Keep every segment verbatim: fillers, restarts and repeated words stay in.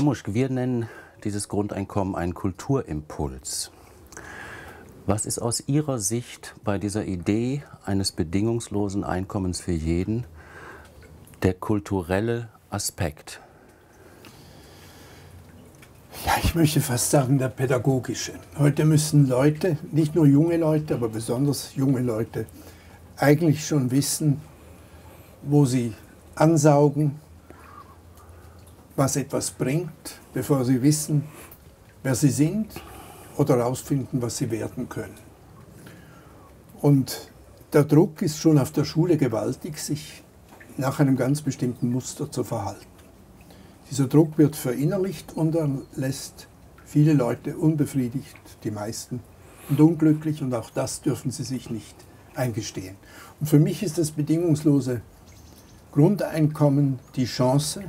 Herr Muschg, wir nennen dieses Grundeinkommen einen Kulturimpuls. Was ist aus Ihrer Sicht bei dieser Idee eines bedingungslosen Einkommens für jeden der kulturelle Aspekt? Ja, ich möchte fast sagen, der pädagogische. Heute müssen Leute, nicht nur junge Leute, aber besonders junge Leute, eigentlich schon wissen, wo sie ansaugen, was etwas bringt, bevor sie wissen, wer sie sind oder herausfinden, was sie werden können. Und der Druck ist schon auf der Schule gewaltig, sich nach einem ganz bestimmten Muster zu verhalten. Dieser Druck wird verinnerlicht und er lässt viele Leute unbefriedigt, die meisten, und unglücklich, und auch das dürfen sie sich nicht eingestehen. Und für mich ist das bedingungslose Grundeinkommen die Chance,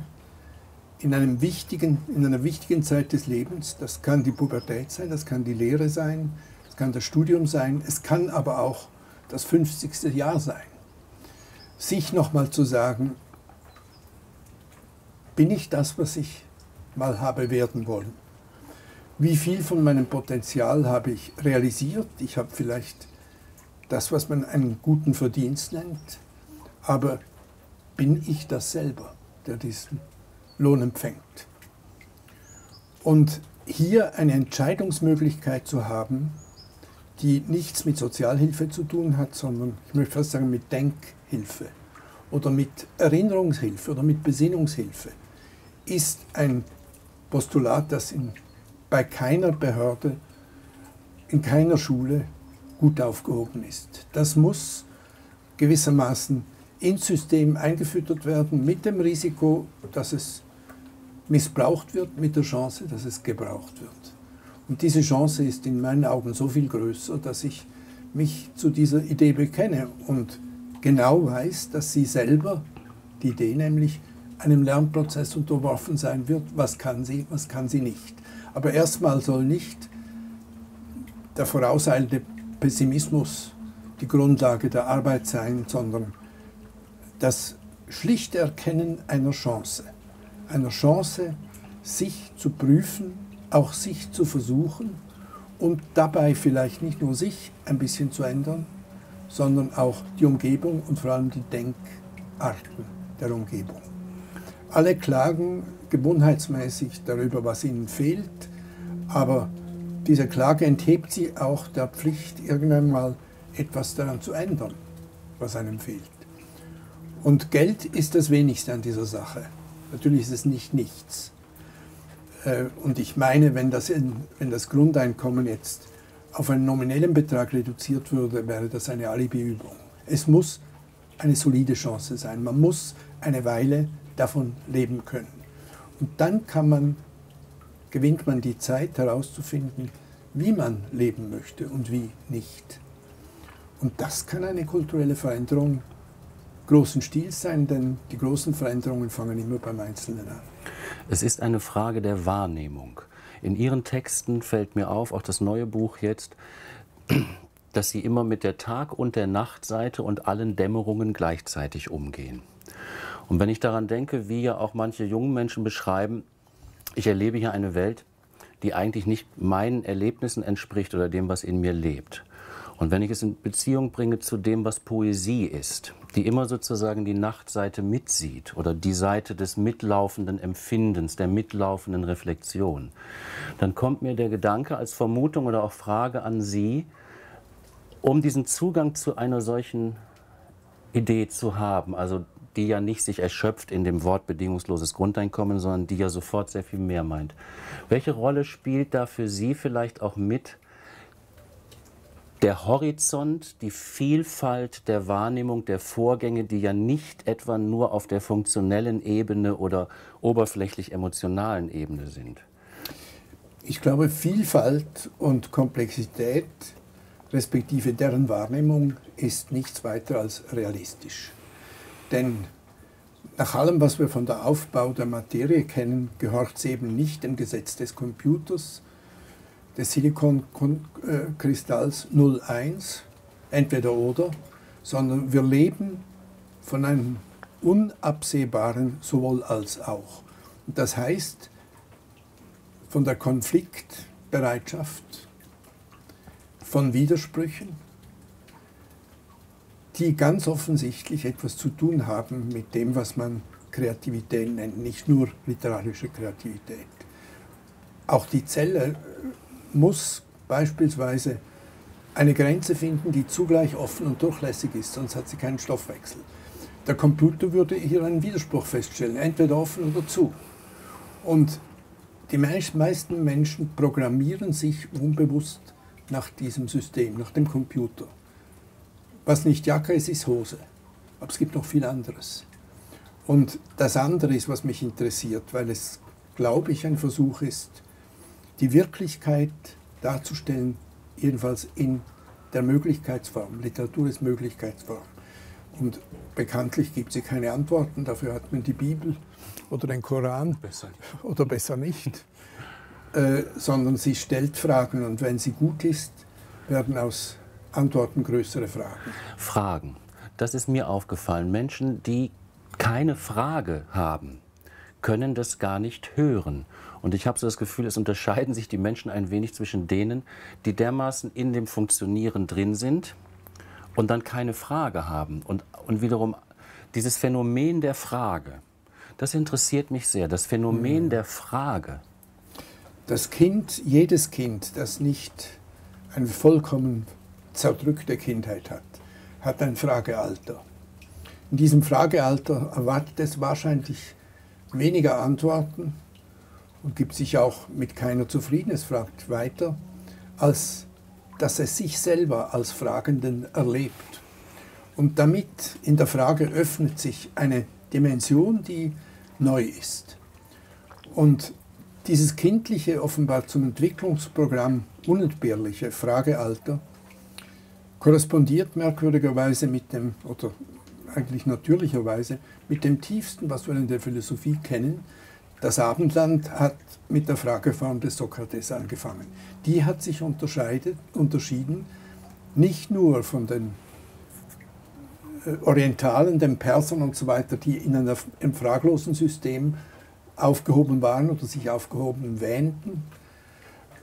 in, einem wichtigen, in einer wichtigen Zeit des Lebens, das kann die Pubertät sein, das kann die Lehre sein, das kann das Studium sein, es kann aber auch das fünfzigste Jahr sein, sich nochmal zu sagen, bin ich das, was ich mal habe werden wollen? Wie viel von meinem Potenzial habe ich realisiert? Ich habe vielleicht das, was man einen guten Verdienst nennt, aber bin ich das selber, der diesen Lohn empfängt? Und hier eine Entscheidungsmöglichkeit zu haben, die nichts mit Sozialhilfe zu tun hat, sondern, ich möchte fast sagen, mit Denkhilfe oder mit Erinnerungshilfe oder mit Besinnungshilfe, ist ein Postulat, das in, bei keiner Behörde, in keiner Schule gut aufgehoben ist. Das muss gewissermaßen ins System eingefüttert werden, mit dem Risiko, dass es missbraucht wird, mit der Chance, dass es gebraucht wird. Und diese Chance ist in meinen Augen so viel größer, dass ich mich zu dieser Idee bekenne und genau weiß, dass sie selber, die Idee nämlich, einem Lernprozess unterworfen sein wird, was kann sie, was kann sie nicht. Aber erstmal soll nicht der vorauseilende Pessimismus die Grundlage der Arbeit sein, sondern das schlichte Erkennen einer Chance. Einer Chance, sich zu prüfen, auch sich zu versuchen und dabei vielleicht nicht nur sich ein bisschen zu ändern, sondern auch die Umgebung und vor allem die Denkarten der Umgebung. Alle klagen gewohnheitsmäßig darüber, was ihnen fehlt, aber diese Klage enthebt sie auch der Pflicht, irgendwann mal etwas daran zu ändern, was einem fehlt. Und Geld ist das Wenigste an dieser Sache. Natürlich ist es nicht nichts. Und ich meine, wenn das, wenn das Grundeinkommen jetzt auf einen nominellen Betrag reduziert würde, wäre das eine Alibi-Übung. Es muss eine solide Chance sein. Man muss eine Weile davon leben können. Und dann kann man, gewinnt man die Zeit herauszufinden, wie man leben möchte und wie nicht. Und das kann eine kulturelle Veränderung großen Stils sein, denn die großen Veränderungen fangen immer beim Einzelnen an. Es ist eine Frage der Wahrnehmung. In Ihren Texten fällt mir auf, auch das neue Buch jetzt, dass Sie immer mit der Tag- und der Nachtseite und allen Dämmerungen gleichzeitig umgehen. Und wenn ich daran denke, wie ja auch manche jungen Menschen beschreiben, ich erlebe hier eine Welt, die eigentlich nicht meinen Erlebnissen entspricht oder dem, was in mir lebt. Und wenn ich es in Beziehung bringe zu dem, was Poesie ist, die immer sozusagen die Nachtseite mitsieht oder die Seite des mitlaufenden Empfindens, der mitlaufenden Reflexion, dann kommt mir der Gedanke als Vermutung oder auch Frage an Sie, um diesen Zugang zu einer solchen Idee zu haben, also die ja nicht sich erschöpft in dem Wort bedingungsloses Grundeinkommen, sondern die ja sofort sehr viel mehr meint. Welche Rolle spielt da für Sie vielleicht auch mit der Horizont, die Vielfalt der Wahrnehmung der Vorgänge, die ja nicht etwa nur auf der funktionellen Ebene oder oberflächlich-emotionalen Ebene sind? Ich glaube, Vielfalt und Komplexität, respektive deren Wahrnehmung, ist nichts weiter als realistisch. Denn nach allem, was wir von der Aufbau der Materie kennen, gehört es eben nicht dem Gesetz des Computers, des Silikonkristalls null eins, entweder oder, sondern wir leben von einem unabsehbaren sowohl als auch. Das heißt, von der Konfliktbereitschaft, von Widersprüchen, die ganz offensichtlich etwas zu tun haben mit dem, was man Kreativität nennt, nicht nur literarische Kreativität. Auch die Zelle muss beispielsweise eine Grenze finden, die zugleich offen und durchlässig ist, sonst hat sie keinen Stoffwechsel. Der Computer würde hier einen Widerspruch feststellen, entweder offen oder zu. Und die meisten Menschen programmieren sich unbewusst nach diesem System, nach dem Computer. Was nicht Jacke ist, ist Hose. Aber es gibt noch viel anderes. Und das andere ist, was mich interessiert, weil es, glaube ich, ein Versuch ist, die Wirklichkeit darzustellen, jedenfalls in der Möglichkeitsform. Literatur ist Möglichkeitsform. Und bekanntlich gibt sie keine Antworten, dafür hat man die Bibel oder den Koran, besser nicht. oder besser nicht, äh, sondern sie stellt Fragen und wenn sie gut ist, werden aus Antworten größere Fragen. Fragen, das ist mir aufgefallen. Menschen, die keine Frage haben, können das gar nicht hören. Und ich habe so das Gefühl, es unterscheiden sich die Menschen ein wenig zwischen denen, die dermaßen in dem Funktionieren drin sind und dann keine Frage haben. Und, und wiederum dieses Phänomen der Frage, das interessiert mich sehr, das Phänomen hm. der Frage. Das Kind, jedes Kind, das nicht eine vollkommen zerdrückte Kindheit hat, hat ein Fragealter. In diesem Fragealter erwartet es wahrscheinlich weniger Antworten und gibt sich auch mit keiner zufrieden, es fragt weiter, als dass es sich selber als Fragenden erlebt. Und damit in der Frage öffnet sich eine Dimension, die neu ist. Und dieses kindliche, offenbar zum Entwicklungsprogramm unentbehrliche Fragealter korrespondiert merkwürdigerweise mit dem, oder eigentlich natürlicherweise, mit dem tiefsten, was wir in der Philosophie kennen. Das Abendland hat mit der Frageform des Sokrates angefangen. Die hat sich unterschieden, nicht nur von den Orientalen, den Persern und so weiter, die in einem fraglosen System aufgehoben waren oder sich aufgehoben wähnten,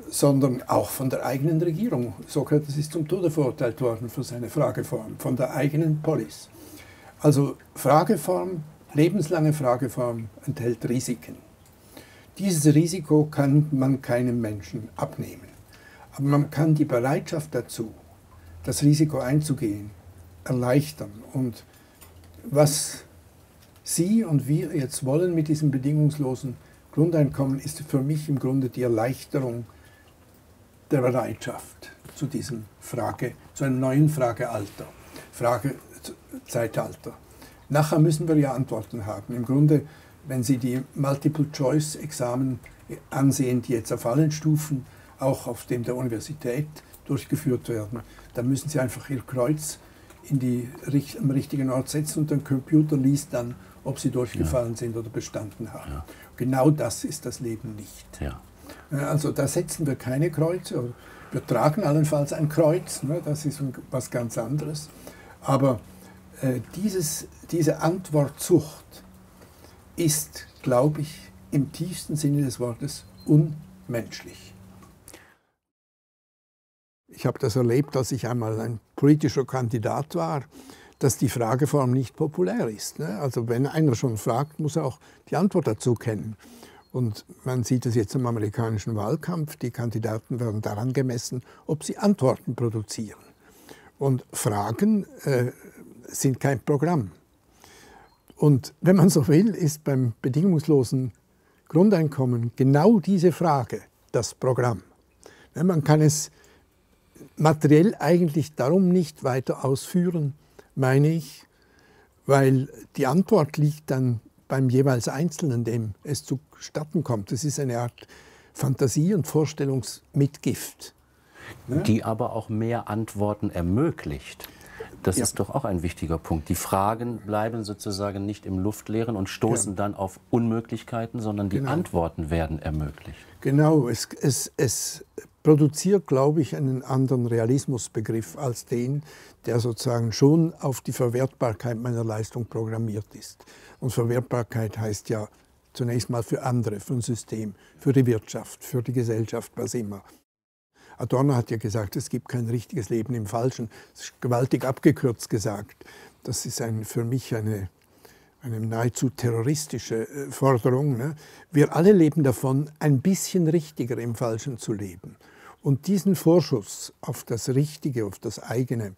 sondern auch von der eigenen Regierung. Sokrates ist zum Tode verurteilt worden für seine Frageform, von der eigenen Polis. Also Frageform, lebenslange Frageform enthält Risiken. Dieses Risiko kann man keinem Menschen abnehmen. Aber man kann die Bereitschaft dazu, das Risiko einzugehen, erleichtern. Und was Sie und wir jetzt wollen mit diesem bedingungslosen Grundeinkommen, ist für mich im Grunde die Erleichterung der Bereitschaft zu diesem Frage, zu einem neuen Fragealter, Fragezeitalter. Nachher müssen wir ja Antworten haben. Im Grunde, wenn Sie die Multiple-Choice-Examen ansehen, die jetzt auf allen Stufen, auch auf dem der Universität, durchgeführt werden, dann müssen Sie einfach Ihr Kreuz in die, am richtigen Ort setzen und der Computer liest dann, ob Sie durchgefallen ja. sind oder bestanden haben. Ja. Genau das ist das Leben nicht. Ja. Also da setzen wir keine Kreuze, wir tragen allenfalls ein Kreuz, ne? Das ist was ganz anderes. Aber äh, dieses, diese Antwortsucht ist, glaube ich, im tiefsten Sinne des Wortes unmenschlich. Ich habe das erlebt, als ich einmal ein politischer Kandidat war, dass die Frageform nicht populär ist. Ne? Also wenn einer schon fragt, muss er auch die Antwort dazu kennen. Und man sieht es jetzt im amerikanischen Wahlkampf, die Kandidaten werden daran gemessen, ob sie Antworten produzieren. Und Fragen äh, sind kein Programm. Und wenn man so will, ist beim bedingungslosen Grundeinkommen genau diese Frage das Programm. Man kann es materiell eigentlich darum nicht weiter ausführen, meine ich, weil die Antwort liegt dann beim jeweils Einzelnen, dem es zustatten kommt. Das ist eine Art Fantasie- und Vorstellungsmitgift. Ne? Die aber auch mehr Antworten ermöglicht. Das ja. ist doch auch ein wichtiger Punkt. Die Fragen bleiben sozusagen nicht im Luftleeren und stoßen ja. dann auf Unmöglichkeiten, sondern die genau. Antworten werden ermöglicht. Genau, es, es, es produziert, glaube ich, einen anderen Realismusbegriff als den, der sozusagen schon auf die Verwertbarkeit meiner Leistung programmiert ist. Und Verwertbarkeit heißt ja Zunächst mal für andere, für ein System, für die Wirtschaft, für die Gesellschaft, was immer. Adorno hat ja gesagt, es gibt kein richtiges Leben im Falschen. Das ist gewaltig abgekürzt gesagt. Das ist ein, für mich eine, eine nahezu terroristische Forderung. Ne? Wir alle leben davon, ein bisschen richtiger im Falschen zu leben. Und diesen Vorschuss auf das Richtige, auf das Eigene,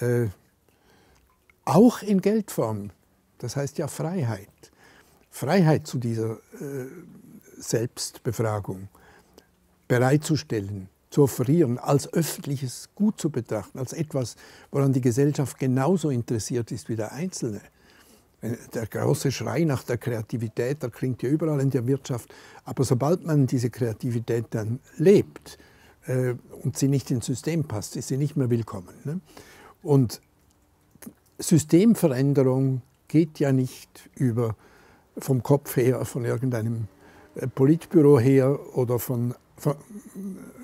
äh, auch in Geldform, das heißt ja Freiheit, Freiheit zu dieser äh, Selbstbefragung bereitzustellen, zu offerieren, als öffentliches Gut zu betrachten, als etwas, woran die Gesellschaft genauso interessiert ist wie der Einzelne. Der große Schrei nach der Kreativität, der klingt ja überall in der Wirtschaft, aber sobald man diese Kreativität dann lebt äh, und sie nicht ins System passt, ist sie nicht mehr willkommen. Ne? Und Systemveränderung geht ja nicht über vom Kopf her, von irgendeinem Politbüro her oder von, von,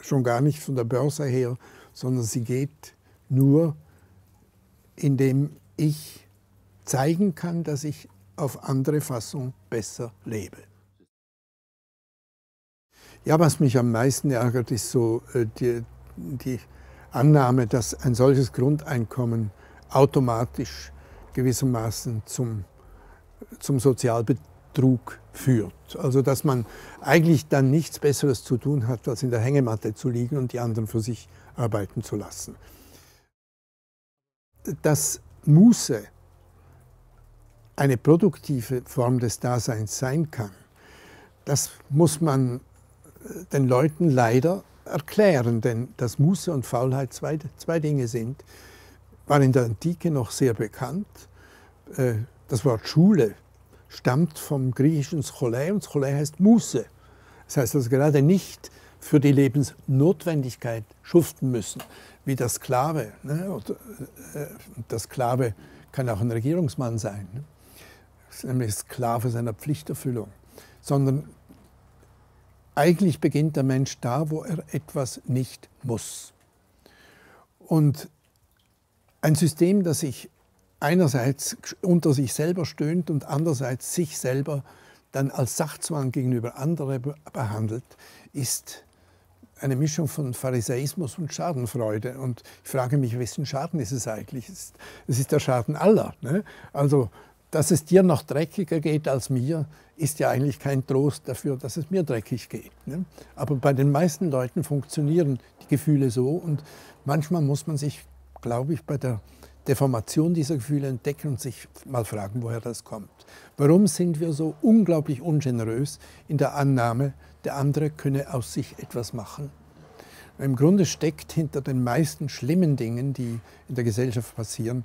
schon gar nicht von der Börse her, sondern sie geht nur, indem ich zeigen kann, dass ich auf andere Fassung besser lebe. Ja, was mich am meisten ärgert, ist so die, die Annahme, dass ein solches Grundeinkommen automatisch gewissermaßen zum zum Sozialbetrug führt. Also dass man eigentlich dann nichts Besseres zu tun hat, als in der Hängematte zu liegen und die anderen für sich arbeiten zu lassen. Dass Muße eine produktive Form des Daseins sein kann, das muss man den Leuten leider erklären, denn dass Muße und Faulheit zwei, zwei Dinge sind, war in der Antike noch sehr bekannt. Das Wort Schule stammt vom griechischen Scholä und Scholä heißt Muße. Das heißt, dass wir gerade nicht für die Lebensnotwendigkeit schuften müssen, wie der Sklave. Ne? Der Sklave kann auch ein Regierungsmann sein, ne? Das ist nämlich Sklave seiner Pflichterfüllung. Sondern eigentlich beginnt der Mensch da, wo er etwas nicht muss. Und ein System, das ich einerseits unter sich selber stöhnt und andererseits sich selber dann als Sachzwang gegenüber anderen behandelt, ist eine Mischung von Pharisäismus und Schadenfreude. Und ich frage mich, wessen Schaden ist es eigentlich? Es ist der Schaden aller, ne? Also, dass es dir noch dreckiger geht als mir, ist ja eigentlich kein Trost dafür, dass es mir dreckig geht, ne? Aber bei den meisten Leuten funktionieren die Gefühle so. Und manchmal muss man sich, glaube ich, bei der Deformation dieser Gefühle entdecken und sich mal fragen, woher das kommt. Warum sind wir so unglaublich ungenerös in der Annahme, der andere könne aus sich etwas machen? Im Grunde steckt hinter den meisten schlimmen Dingen, die in der Gesellschaft passieren,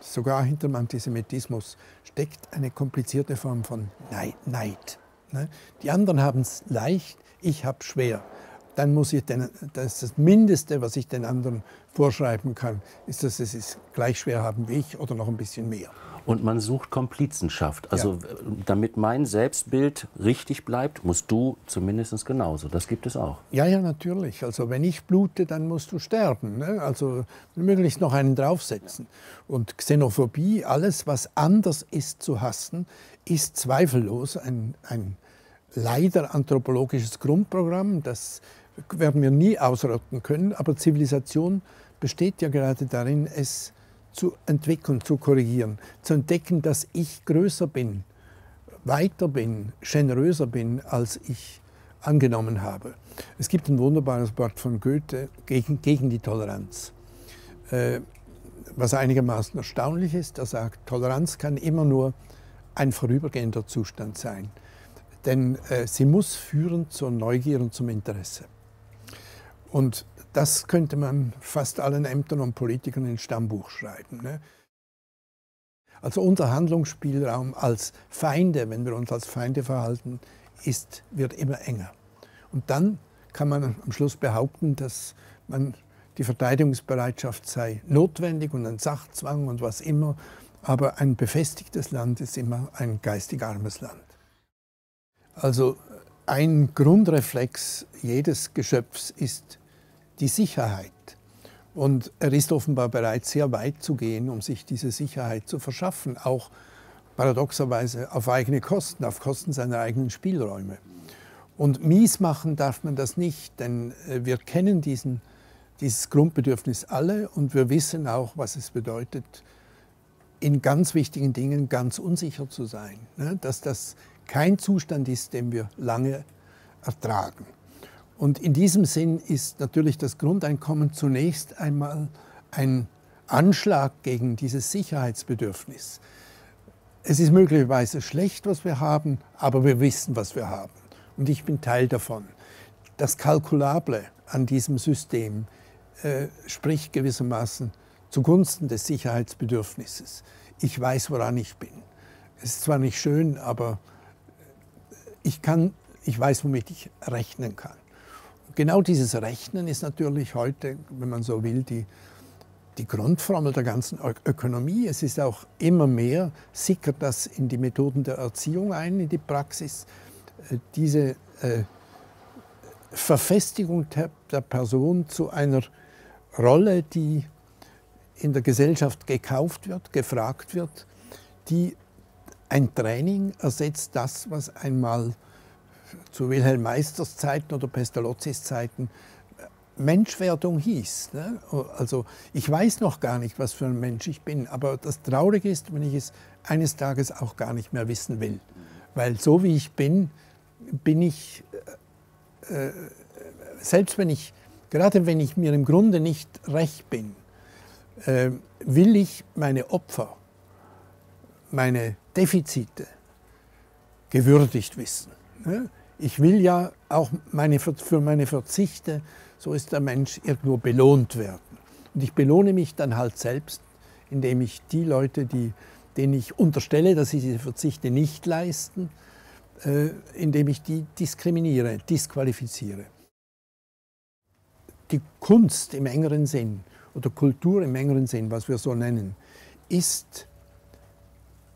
sogar hinter dem Antisemitismus, steckt eine komplizierte Form von Neid. Die anderen haben es leicht, ich habe es schwer. Dann muss ich den, das, ist das Mindeste, was ich den anderen vorschreiben kann, ist, dass sie es gleich schwer haben wie ich oder noch ein bisschen mehr. Und man sucht Komplizenschaft. Also ja, damit mein Selbstbild richtig bleibt, musst du zumindest genauso. Das gibt es auch. Ja, ja, natürlich. Also wenn ich blute, dann musst du sterben, ne? Also möglichst noch einen draufsetzen. Ja. Und Xenophobie, alles, was anders ist zu hassen, ist zweifellos ein, ein leider anthropologisches Grundprogramm, das werden wir nie ausrotten können, aber Zivilisation besteht ja gerade darin, es zu entwickeln, zu korrigieren, zu entdecken, dass ich größer bin, weiter bin, generöser bin, als ich angenommen habe. Es gibt ein wunderbares Wort von Goethe gegen, gegen die Toleranz, äh, was einigermaßen erstaunlich ist. Er sagt, Toleranz kann immer nur ein vorübergehender Zustand sein, denn äh, sie muss führen zur Neugier und zum Interesse. Und das könnte man fast allen Ämtern und Politikern ins Stammbuch schreiben, ne? Also unser Handlungsspielraum als Feinde, wenn wir uns als Feinde verhalten, ist, wird immer enger. Und dann kann man am Schluss behaupten, dass man die Verteidigungsbereitschaft sei notwendig und ein Sachzwang und was immer. Aber ein befestigtes Land ist immer ein geistig armes Land. Also ein Grundreflex jedes Geschöpfs ist die Sicherheit. Und er ist offenbar bereit, sehr weit zu gehen, um sich diese Sicherheit zu verschaffen, auch paradoxerweise auf eigene Kosten, auf Kosten seiner eigenen Spielräume. Und mies machen darf man das nicht, denn wir kennen diesen, dieses Grundbedürfnis alle und wir wissen auch, was es bedeutet, in ganz wichtigen Dingen ganz unsicher zu sein. Dass das kein Zustand ist, den wir lange ertragen. Und in diesem Sinn ist natürlich das Grundeinkommen zunächst einmal ein Anschlag gegen dieses Sicherheitsbedürfnis. Es ist möglicherweise schlecht, was wir haben, aber wir wissen, was wir haben. Und ich bin Teil davon. Das Kalkulable an diesem System äh, spricht gewissermaßen zugunsten des Sicherheitsbedürfnisses. Ich weiß, woran ich bin. Es ist zwar nicht schön, aber ich, kann, ich weiß, womit ich rechnen kann. Und genau dieses Rechnen ist natürlich heute, wenn man so will, die, die Grundformel der ganzen Ökonomie. Es ist auch immer mehr, sickert das in die Methoden der Erziehung ein, in die Praxis. Diese äh, Verfestigung der, der Person zu einer Rolle, die in der Gesellschaft gekauft wird, gefragt wird, die ein Training ersetzt das, was einmal zu Wilhelm Meisters Zeiten oder Pestalozzis Zeiten Menschwerdung hieß. Ne? Also ich weiß noch gar nicht, was für ein Mensch ich bin, aber das Traurige ist, wenn ich es eines Tages auch gar nicht mehr wissen will. Weil so wie ich bin, bin ich, äh, selbst wenn ich, gerade wenn ich mir im Grunde nicht recht bin, äh, will ich meine Opfer, meine Defizite gewürdigt wissen. Ich will ja auch meine, für meine Verzichte, so ist der Mensch, irgendwo belohnt werden. Und ich belohne mich dann halt selbst, indem ich die Leute, die denen ich unterstelle, dass sie diese Verzichte nicht leisten, indem ich die diskriminiere, disqualifiziere. Die Kunst im engeren Sinn oder Kultur im engeren Sinn, was wir so nennen, ist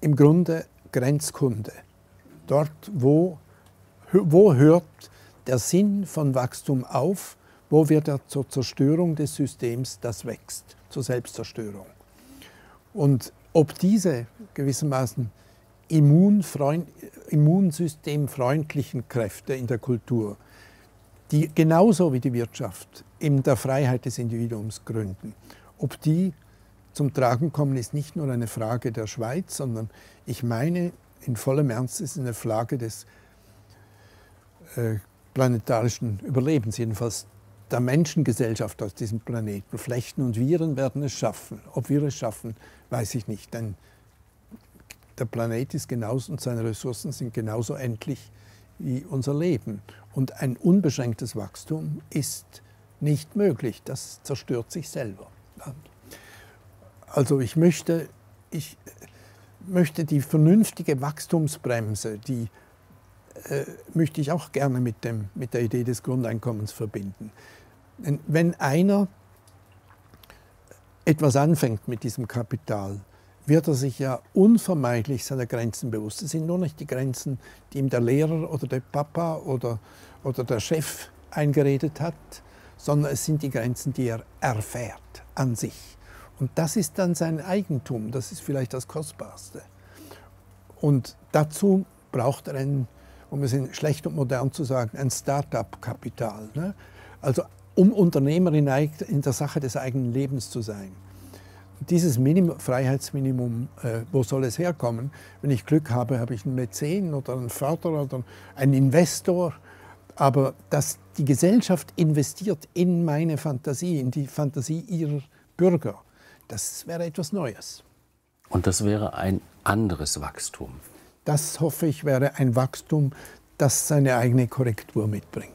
im Grunde Grenzkunde. Dort, wo, wo hört der Sinn von Wachstum auf, wo wird er zur Zerstörung des Systems, das wächst, zur Selbstzerstörung. Und ob diese gewissermaßen immunsystemfreundlichen Kräfte in der Kultur, die genauso wie die Wirtschaft in der Freiheit des Individuums gründen, ob die zum Tragen kommen, ist nicht nur eine Frage der Schweiz, sondern ich meine, in vollem Ernst ist es eine Frage des äh, planetarischen Überlebens, jedenfalls der Menschengesellschaft auf diesem Planeten. Flechten und Viren werden es schaffen. Ob wir es schaffen, weiß ich nicht, denn der Planet ist genauso und seine Ressourcen sind genauso endlich wie unser Leben. Und ein unbeschränktes Wachstum ist nicht möglich. Das zerstört sich selber. Also ich möchte, ich möchte die vernünftige Wachstumsbremse, die äh, möchte ich auch gerne mit, dem, mit der Idee des Grundeinkommens verbinden. Denn wenn einer etwas anfängt mit diesem Kapital, wird er sich ja unvermeidlich seiner Grenzen bewusst. Das sind nur nicht die Grenzen, die ihm der Lehrer oder der Papa oder, oder der Chef eingeredet hat, sondern es sind die Grenzen, die er erfährt an sich. Und das ist dann sein Eigentum, das ist vielleicht das Kostbarste. Und dazu braucht er ein, um es in schlecht und modern zu sagen, ein Start-up-Kapital. Ne? Also um Unternehmer in, in der Sache des eigenen Lebens zu sein. Dieses Minimum, Freiheitsminimum, äh, wo soll es herkommen? Wenn ich Glück habe, habe ich einen Mäzen oder einen Förderer oder einen Investor. Aber dass die Gesellschaft investiert in meine Fantasie, in die Fantasie ihrer Bürger, das wäre etwas Neues. Und das wäre ein anderes Wachstum? Das, hoffe ich, wäre ein Wachstum, das seine eigene Korrektur mitbringt.